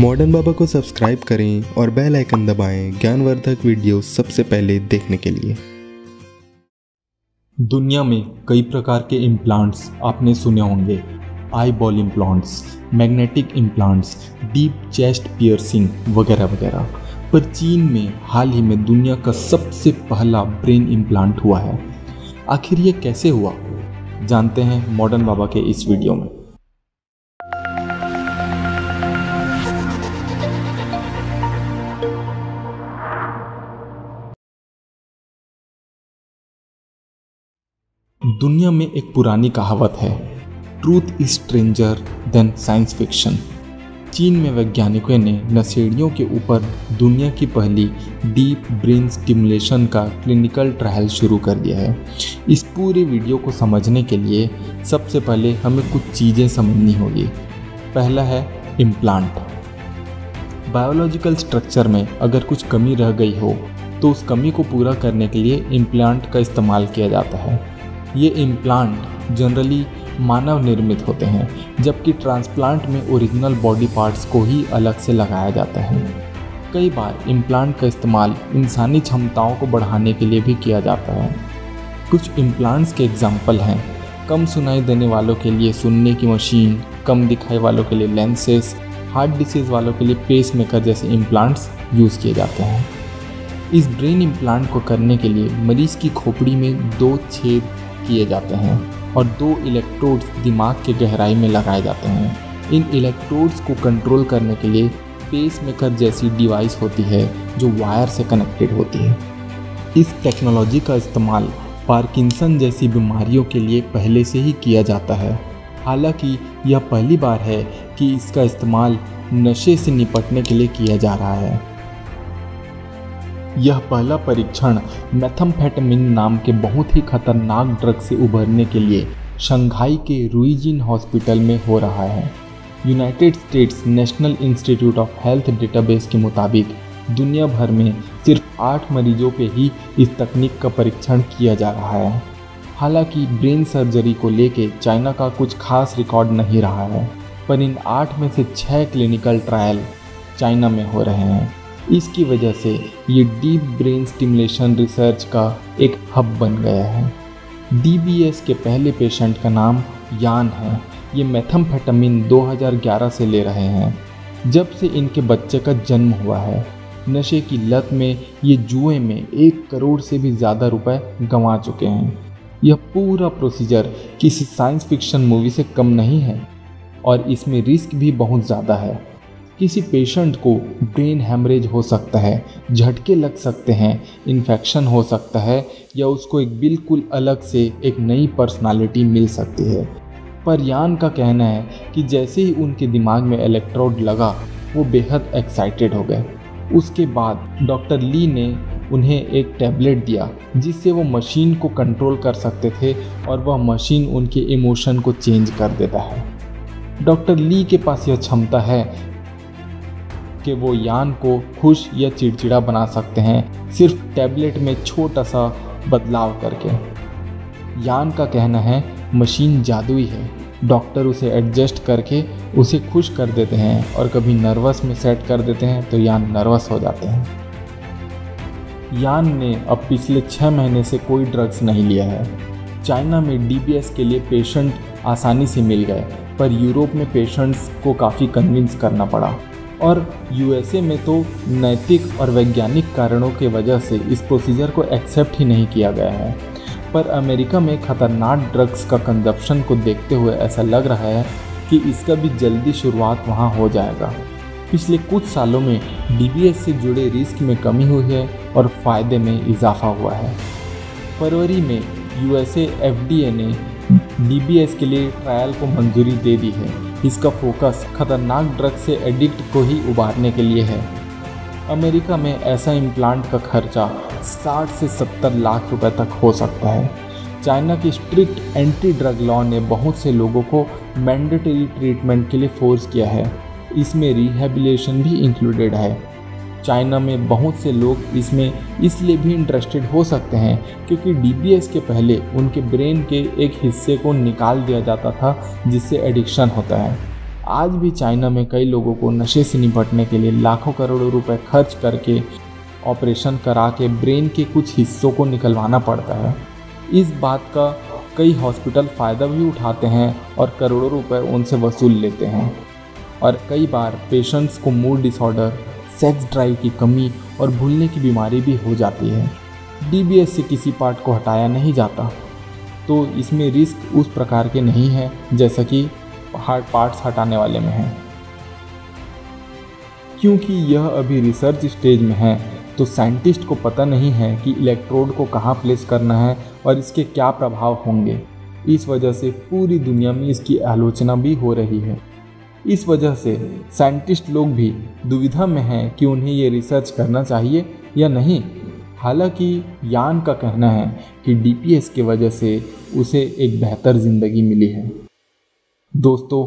Modern बाबा को subscribe करें और बेल आइकन दबाएं ज्ञानवर्धक वीडियो सबसे पहले देखने के लिए। दुनिया में कई प्रकार के इम्प्लांट्स आपने सुने होंगे। Eye ball implants, magnetic implants, deep chest piercing वगैरह वगैरह। पर चीन में हाल ही में दुनिया का सबसे पहला ब्रेन इम्प्लांट हुआ है। आखिर ये कैसे हुआ, जानते हैं मॉडर्न बाबा के इस वीडियो में। दुनिया में एक पुरानी कहावत है, truth is stranger than science fiction. चीन में वैज्ञानिकों ने नशेड़ियों के ऊपर दुनिया की पहली डीप ब्रेन स्टिमुलेशन का क्लिनिकल ट्रायल शुरू कर दिया है। इस पूरे वीडियो को समझने के लिए सबसे पहले हमें कुछ चीज़ें समझनी होगी। पहला है इम्प्लांट। बायोलॉजिकल स्ट्रक्चर में अगर कुछ कमी रह गई हो तो उस कमी को पूरा करने के लिए इम्प्लांट का इस्तेमाल किया जाता है। ये इम्प्लांट जनरली मानव निर्मित होते हैं, जबकि ट्रांसप्लांट में ओरिजिनल बॉडी पार्ट्स को ही अलग से लगाया जाता है। कई बार इम्प्लांट का इस्तेमाल इंसानी क्षमताओं को बढ़ाने के लिए भी किया जाता है। कुछ इम्प्लांट्स के एग्जाम्पल हैं कम सुनाई देने वालों के लिए सुनने की मशीन, कम दिखाई वालों के लिए लेंसेस, हार्ट डिसीज़ वालों के लिए पेसमेकर जैसे इम्प्लांट्स यूज़ किए जाते हैं। इस ब्रेन इम्प्लांट को करने के लिए मरीज़ की खोपड़ी में 2 छेद किए जाते हैं और 2 इलेक्ट्रोड्स दिमाग के गहराई में लगाए जाते हैं। इन इलेक्ट्रोड्स को कंट्रोल करने के लिए पेसमेकर जैसी डिवाइस होती है जो वायर से कनेक्टेड होती है। इस टेक्नोलॉजी का इस्तेमाल पार्किंसन जैसी बीमारियों के लिए पहले से ही किया जाता है। हालांकि यह पहली बार है कि इसका इस्तेमाल नशे से निपटने के लिए किया जा रहा है। यह पहला परीक्षण मेथामफेटामिन नाम के बहुत ही खतरनाक ड्रग से उभरने के लिए शंघाई के रुइजिन हॉस्पिटल में हो रहा है। United States National Institute of Health database के मुताबिक दुनिया भर में सिर्फ 8 मरीजों पे ही इस तकनीक का परीक्षण किया जा रहा है। हालांकि ब्रेन सर्जरी को लेके चाइना का कुछ खास रिकॉर्ड नहीं रहा है, पर इन 8 में से 6 क्लिनिकल ट्रायल चाइना में हो रहे हैं। इसकी वजह से ये डीप ब्रेन स्टिमुलेशन रिसर्च का एक हब बन गया है। डीबीएस के पहले पेशेंट का नाम यान है। ये मेथामफेटामिन 2011 से ले रहे हैं, जब से इनके बच्चे का जन्म हुआ है। नशे की लत में ये जुए में 1 करोड़ से भी ज़्यादा रुपए गंवा चुके हैं। यह पूरा प्रोसीजर किसी साइंस फिक्शन मूवी से कम नहीं है और इसमें रिस्क भी बहुत ज़्यादा है। किसी पेशेंट को ब्रेन हैमरेज हो सकता है, झटके लग सकते हैं, इन्फेक्शन हो सकता है या उसको एक बिल्कुल अलग से एक नई पर्सनालिटी मिल सकती है। पर यान का कहना है कि जैसे ही उनके दिमाग में इलेक्ट्रोड लगा वो बेहद एक्साइटेड हो गए। उसके बाद डॉक्टर ली ने उन्हें एक टैबलेट दिया जिससे वो मशीन को कंट्रोल कर सकते थे और वह मशीन उनके इमोशन को चेंज कर देता है। डॉक्टर ली के पास यह क्षमता है कि वो यान को खुश या चिड़चिड़ा बना सकते हैं सिर्फ टैबलेट में छोटा सा बदलाव करके। यान का कहना है मशीन जादुई है। डॉक्टर उसे एडजस्ट करके उसे खुश कर देते हैं और कभी नर्वस में सेट कर देते हैं तो यान नर्वस हो जाते हैं। यान ने अब पिछले 6 महीने से कोई ड्रग्स नहीं लिया है। चाइना में डीबीएस के लिए पेशेंट आसानी से मिल गए, पर यूरोप में पेशेंट्स को काफ़ी कन्विंस करना पड़ा और यूएसए में तो नैतिक और वैज्ञानिक कारणों के वजह से इस प्रोसीजर को एक्सेप्ट ही नहीं किया गया है। पर अमेरिका में खतरनाक ड्रग्स का कंजप्शन को देखते हुए ऐसा लग रहा है कि इसका भी जल्दी शुरुआत वहाँ हो जाएगा। पिछले कुछ सालों में डीबीएस से जुड़े रिस्क में कमी हुई है और फ़ायदे में इजाफा हुआ है। फरवरी में यूएसए एफडीए ने डीबीएस के लिए ट्रायल को मंजूरी दे दी है। इसका फोकस खतरनाक ड्रग से एडिक्ट को ही उबारने के लिए है। अमेरिका में ऐसा इम्प्लांट का खर्चा 60 से 70 लाख रुपए तक हो सकता है। चाइना की स्ट्रिक्ट एंटी ड्रग लॉ ने बहुत से लोगों को मैंडेटरी ट्रीटमेंट के लिए फोर्स किया है। इसमें रिहेबिलेशन भी इंक्लूडेड है। चाइना में बहुत से लोग इसमें इसलिए भी इंटरेस्टेड हो सकते हैं क्योंकि डीबीएस के पहले उनके ब्रेन के एक हिस्से को निकाल दिया जाता था जिससे एडिक्शन होता है। आज भी चाइना में कई लोगों को नशे से निपटने के लिए लाखों करोड़ों रुपए खर्च करके ऑपरेशन करा के ब्रेन के कुछ हिस्सों को निकलवाना पड़ता है। इस बात का कई हॉस्पिटल फ़ायदा भी उठाते हैं और करोड़ों रुपए उनसे वसूल लेते हैं। और कई बार पेशेंट्स को मूड डिसऑर्डर, सेक्स ड्राइव की कमी और भूलने की बीमारी भी हो जाती है। डीबीएस से किसी पार्ट को हटाया नहीं जाता, तो इसमें रिस्क उस प्रकार के नहीं है जैसा कि हार्ड पार्ट्स हटाने वाले में है। क्योंकि यह अभी रिसर्च स्टेज में है, तो साइंटिस्ट को पता नहीं है कि इलेक्ट्रोड को कहाँ प्लेस करना है और इसके क्या प्रभाव होंगे। इस वजह से पूरी दुनिया में इसकी आलोचना भी हो रही है। इस वजह से साइंटिस्ट लोग भी दुविधा में हैं कि उन्हें ये रिसर्च करना चाहिए या नहीं। हालांकि यान का कहना है कि डीपीएस की वजह से उसे एक बेहतर ज़िंदगी मिली है। दोस्तों,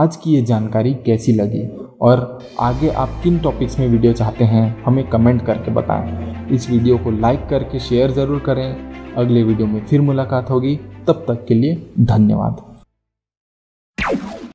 आज की ये जानकारी कैसी लगी और आगे आप किन टॉपिक्स में वीडियो चाहते हैं, हमें कमेंट करके बताएं। इस वीडियो को लाइक करके शेयर ज़रूर करें। अगले वीडियो में फिर मुलाकात होगी, तब तक के लिए धन्यवाद।